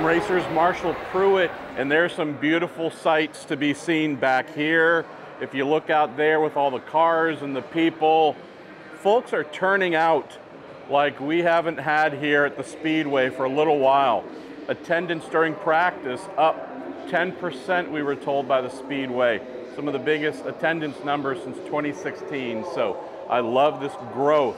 from Racers Marshall Pruett, and there's some beautiful sights to be seen back here. If you look out there with all the cars and the people, folks are turning out like we haven't had here at the Speedway for a little while. Attendance during practice up 10%, we were told by the Speedway. Some of the biggest attendance numbers since 2016, so I love this growth.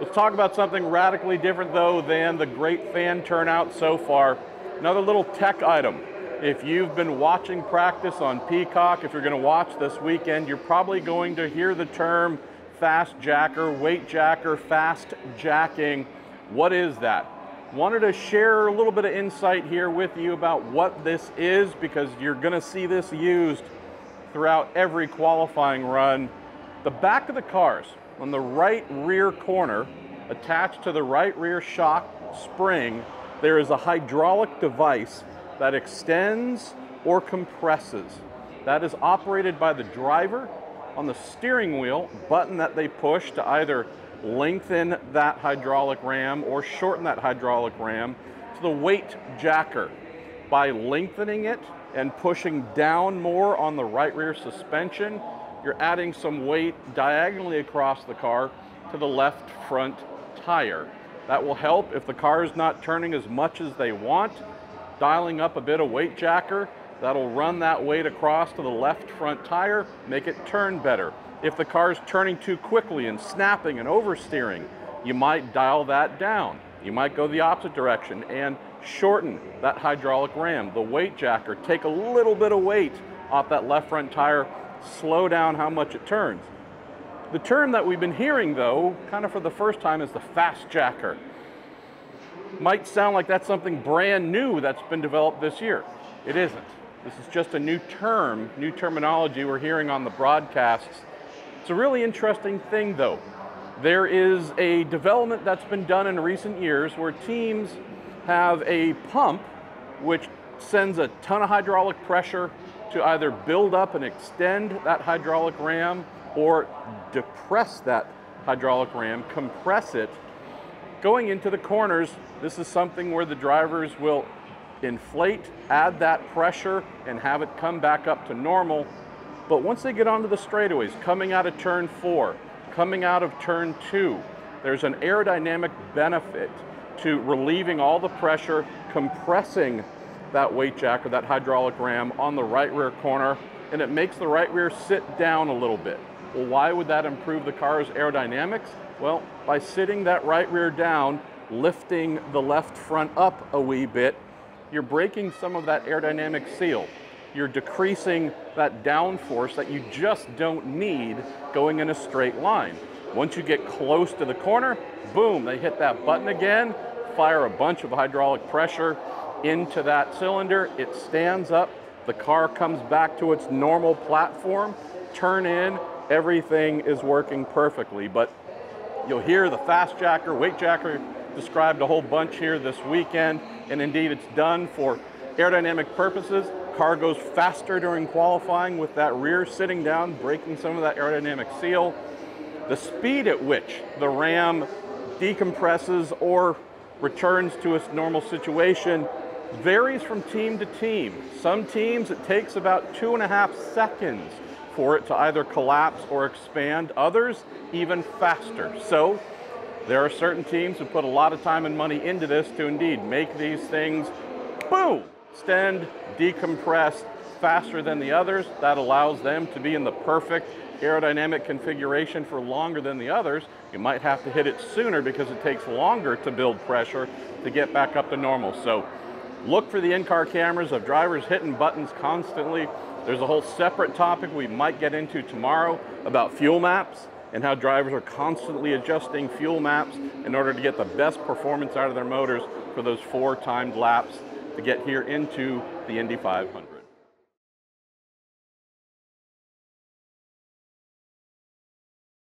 Let's talk about something radically different though than the great fan turnout so far. Another little tech item. If you've been watching practice on Peacock, if you're going to watch this weekend, you're probably going to hear the term fast jacker, weight jacker, fast jacking. What is that? Wanted to share a little bit of insight here with you about what this is, because you're going to see this used throughout every qualifying run. The back of the cars on the right rear corner, attached to the right rear shock spring, there is a hydraulic device that extends or compresses. That is operated by the driver on the steering wheel, button that they push to either lengthen that hydraulic ram or shorten that hydraulic ram. To the weight jacker, by lengthening it and pushing down more on the right rear suspension, you're adding some weight diagonally across the car to the left front tire. That will help if the car is not turning as much as they want. Dialing up a bit of weight jacker, that'll run that weight across to the left front tire, make it turn better. If the car's turning too quickly and snapping and oversteering, you might dial that down. You might go the opposite direction and shorten that hydraulic ram. The weight jacker, take a little bit of weight off that left front tire, slow down how much it turns. The term that we've been hearing though, kind of for the first time, is the fast jacker. Might sound like that's something brand new that's been developed this year. It isn't. This is just a new term, new terminology we're hearing on the broadcasts. It's a really interesting thing though. There is a development that's been done in recent years where teams have a pump which sends a ton of hydraulic pressure to either build up and extend that hydraulic ram or depress that hydraulic ram, compress it. Going into the corners, this is something where the drivers will inflate, add that pressure, and have it come back up to normal. But once they get onto the straightaways, coming out of turn 4, coming out of turn 2, there's an aerodynamic benefit to relieving all the pressure, compressing that weight jacker, that hydraulic ram on the right rear corner, and it makes the right rear sit down a little bit. Well, why would that improve the car's aerodynamics? Well, by sitting that right rear down, lifting the left front up a wee bit, you're breaking some of that aerodynamic seal. You're decreasing that downforce that you just don't need going in a straight line. Once you get close to the corner, boom, they hit that button again, fire a bunch of hydraulic pressure into that cylinder, it stands up, the car comes back to its normal platform, turn in, everything is working perfectly. But you'll hear the fast jacker, weight jacker described a whole bunch here this weekend, and indeed it's done for aerodynamic purposes. Car goes faster during qualifying with that rear sitting down, breaking some of that aerodynamic seal. The speed at which the ram decompresses or returns to its normal situation varies from team to team. Some teams it takes about 2.5 seconds for it to either collapse or expand, others even faster. So there are certain teams who put a lot of time and money into this to indeed make these things, boom, extend, decompress faster than the others. That allows them to be in the perfect aerodynamic configuration for longer than the others. You might have to hit it sooner because it takes longer to build pressure to get back up to normal. So look for the in-car cameras of drivers hitting buttons constantly. There's a whole separate topic we might get into tomorrow about fuel maps and how drivers are constantly adjusting fuel maps in order to get the best performance out of their motors for those 4 timed laps to get here into the Indy 500.